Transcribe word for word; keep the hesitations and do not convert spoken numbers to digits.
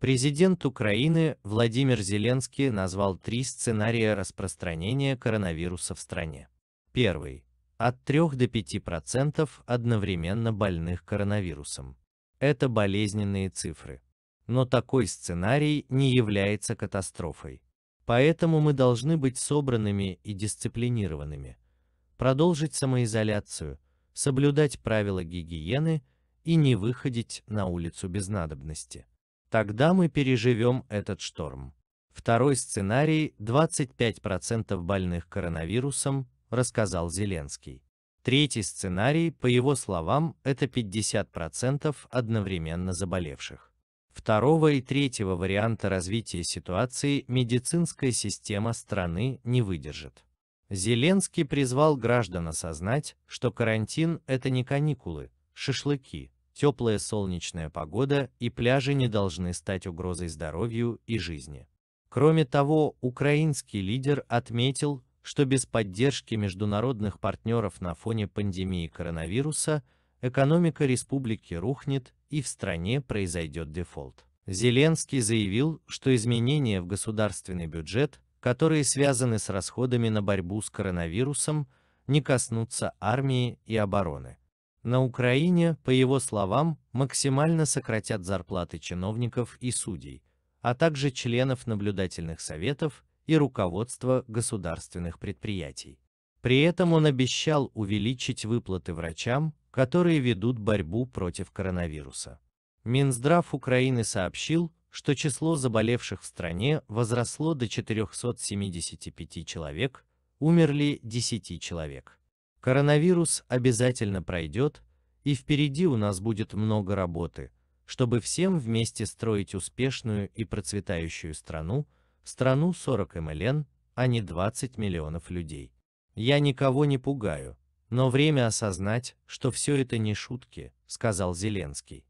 Президент Украины Владимир Зеленский назвал три сценария распространения коронавируса в стране. Первый. От трёх до пяти процентов одновременно больных коронавирусом. Это болезненные цифры. Но такой сценарий не является катастрофой. Поэтому мы должны быть собранными и дисциплинированными, продолжить самоизоляцию, соблюдать правила гигиены и не выходить на улицу без надобности. Тогда мы переживем этот шторм. Второй сценарий – двадцать пять процентов больных коронавирусом, рассказал Зеленский. Третий сценарий, по его словам, это пятьдесят процентов одновременно заболевших. Второго и третьего варианта развития ситуации медицинская система страны не выдержит. Зеленский призвал граждан осознать, что карантин – это не каникулы, шашлыки, теплая солнечная погода и пляжи не должны стать угрозой здоровью и жизни. Кроме того, украинский лидер отметил, что без поддержки международных партнеров на фоне пандемии коронавируса экономика республики рухнет и в стране произойдет дефолт. Зеленский заявил, что изменения в государственный бюджет, которые связаны с расходами на борьбу с коронавирусом, не коснутся армии и обороны. На Украине, по его словам, максимально сократят зарплаты чиновников и судей, а также членов наблюдательных советов и руководство государственных предприятий. При этом он обещал увеличить выплаты врачам, которые ведут борьбу против коронавируса. Минздрав Украины сообщил, что число заболевших в стране возросло до четырёхсот семидесяти пяти человек, умерли десять человек. Коронавирус обязательно пройдет, и впереди у нас будет много работы, чтобы всем вместе строить успешную и процветающую страну, страну сорок миллионов, а не двадцать миллионов людей. Я никого не пугаю, но время осознать, что все это не шутки, сказал Зеленский.